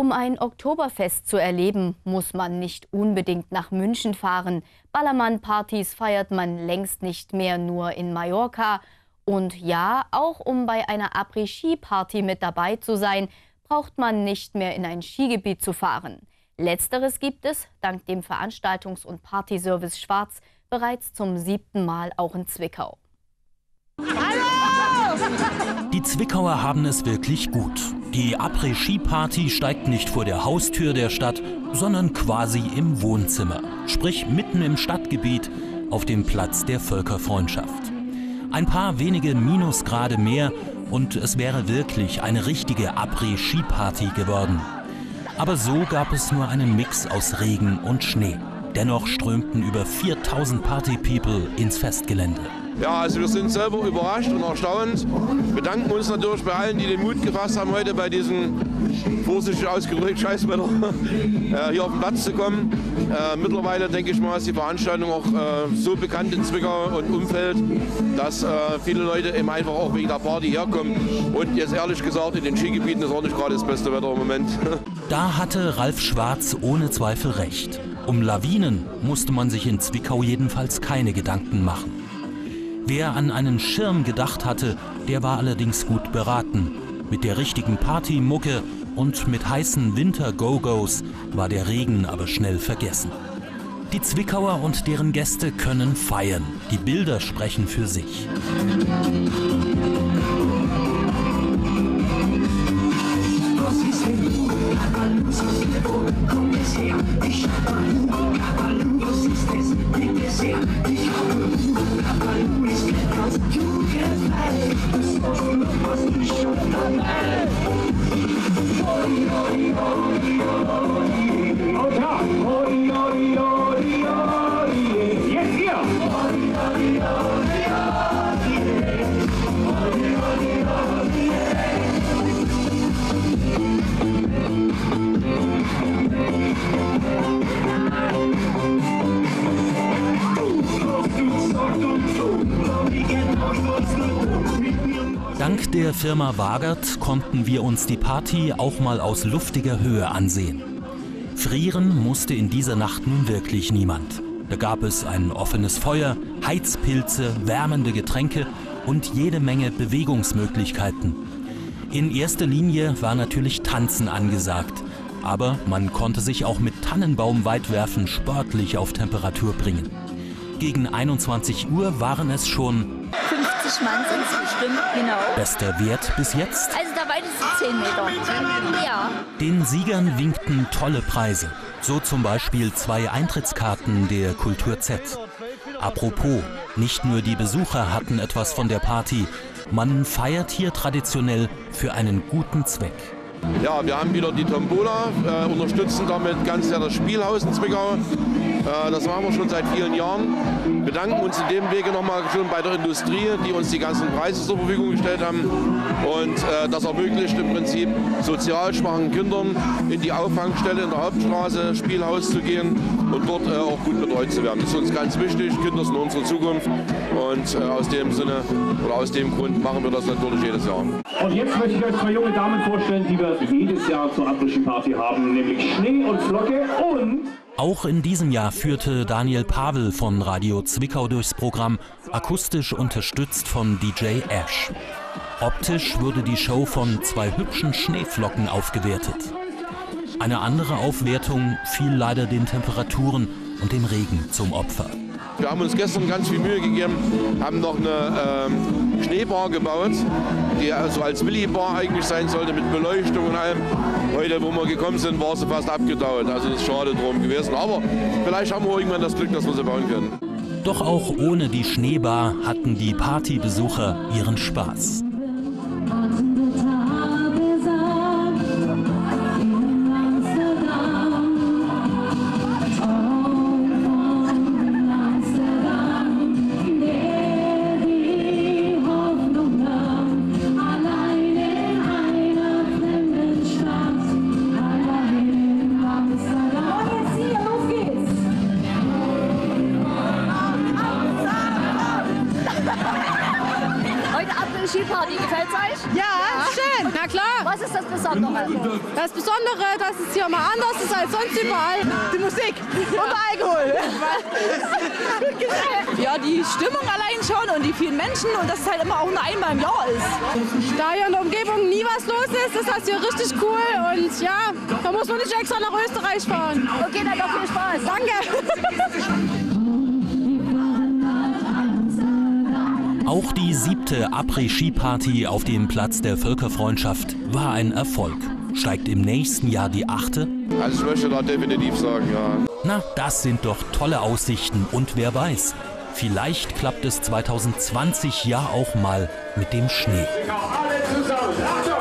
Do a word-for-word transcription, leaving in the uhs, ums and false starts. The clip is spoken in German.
Um ein Oktoberfest zu erleben, muss man nicht unbedingt nach München fahren. Ballermann-Partys feiert man längst nicht mehr nur in Mallorca. Und ja, auch um bei einer Après-Ski-Party mit dabei zu sein, braucht man nicht mehr in ein Skigebiet zu fahren. Letzteres gibt es, dank dem Veranstaltungs- und Partyservice Schwarz, bereits zum siebten Mal auch in Zwickau. Hallo! Die Zwickauer haben es wirklich gut. Die Après-Ski-Party steigt nicht vor der Haustür der Stadt, sondern quasi im Wohnzimmer. Sprich mitten im Stadtgebiet, auf dem Platz der Völkerfreundschaft. Ein paar wenige Minusgrade mehr und es wäre wirklich eine richtige Après-Ski-Party geworden. Aber so gab es nur einen Mix aus Regen und Schnee. Dennoch strömten über viertausend Party-People ins Festgelände. Ja, also wir sind selber überrascht und erstaunt. Wir bedanken uns natürlich bei allen, die den Mut gefasst haben, heute bei diesem vorsichtig ausgedrückten Scheißwetter äh, hier auf den Platz zu kommen. Äh, mittlerweile, denke ich mal, ist die Veranstaltung auch äh, so bekannt in Zwickau und Umfeld, dass äh, viele Leute eben einfach auch wegen der Party herkommen. Und jetzt ehrlich gesagt, in den Skigebieten ist auch nicht gerade das beste Wetter im Moment. Da hatte Ralf Schwarz ohne Zweifel recht. Um Lawinen musste man sich in Zwickau jedenfalls keine Gedanken machen. Wer an einen Schirm gedacht hatte, der war allerdings gut beraten. Mit der richtigen Partymucke und mit heißen Winter-Go-Gos war der Regen aber schnell vergessen. Die Zwickauer und deren Gäste können feiern. Die Bilder sprechen für sich. Dank der Firma Wagert konnten wir uns die Party auch mal aus luftiger Höhe ansehen. Frieren musste in dieser Nacht nun wirklich niemand. Da gab es ein offenes Feuer, Heizpilze, wärmende Getränke und jede Menge Bewegungsmöglichkeiten. In erster Linie war natürlich Tanzen angesagt, aber man konnte sich auch mit Tannenbaumweitwerfen sportlich auf Temperatur bringen. Gegen einundzwanzig Uhr waren es schon fünfzig Mann sind es bestimmt, genau. Bester Wert bis jetzt? Also da weit ist es zehn Meter. Ja. Den Siegern winkten tolle Preise. So zum Beispiel zwei Eintrittskarten der Kultur Z. Apropos, nicht nur die Besucher hatten etwas von der Party. Man feiert hier traditionell für einen guten Zweck. Ja, wir haben wieder die Tombola, äh, unterstützen damit ganz sehr das Spielhaus in Zwickau. Äh, das machen wir schon seit vielen Jahren. Bedanken uns in dem Wege nochmal schon bei der Industrie, die uns die ganzen Preise zur Verfügung gestellt haben. Und äh, das ermöglicht im Prinzip sozial schwachen Kindern in die Auffangstelle in der Hauptstraße, Spielhaus zu gehen und dort äh, auch gut betreut zu werden. Das ist uns ganz wichtig, Kinder sind unsere Zukunft. Und äh, aus dem Sinne oder aus dem Grund machen wir das natürlich jedes Jahr. Und jetzt möchte ich euch zwei junge Damen vorstellen, die wir jedes Jahr zur Après-Ski-Party haben, nämlich Schnee und Flocke und... Auch in diesem Jahr führte Daniel Pavel von Radio Zwickau durchs Programm, akustisch unterstützt von D J Ash. Optisch wurde die Show von zwei hübschen Schneeflocken aufgewertet. Eine andere Aufwertung fiel leider den Temperaturen und dem Regen zum Opfer. Wir haben uns gestern ganz viel Mühe gegeben, haben noch eine ähm, Schneebar gebaut, die also als Willi-Bar eigentlich sein sollte mit Beleuchtung und allem. Heute, wo wir gekommen sind, war sie fast abgedauert, also das ist schade drum gewesen. Aber vielleicht haben wir irgendwann das Glück, dass wir sie bauen können. Doch auch ohne die Schneebar hatten die Partybesucher ihren Spaß. Heute Abend ist Skiparty. Besondere. Das Besondere, dass es hier mal anders ist als sonst überall. Die Musik und Alkohol. Ja, die Stimmung allein schon und die vielen Menschen und dass es halt immer auch nur einmal im Jahr ist. Da hier in der Umgebung nie was los ist, ist das hier richtig cool und ja, da muss man nicht extra nach Österreich fahren. Okay, dann noch viel Spaß. Danke. Auch die siebte Après-Ski-Party auf dem Platz der Völkerfreundschaft war ein Erfolg. Steigt im nächsten Jahr die achte? Also ich möchte da definitiv sagen, ja. Na, das sind doch tolle Aussichten und wer weiß, vielleicht klappt es zwanzig zwanzig ja auch mal mit dem Schnee. Alle zusammen.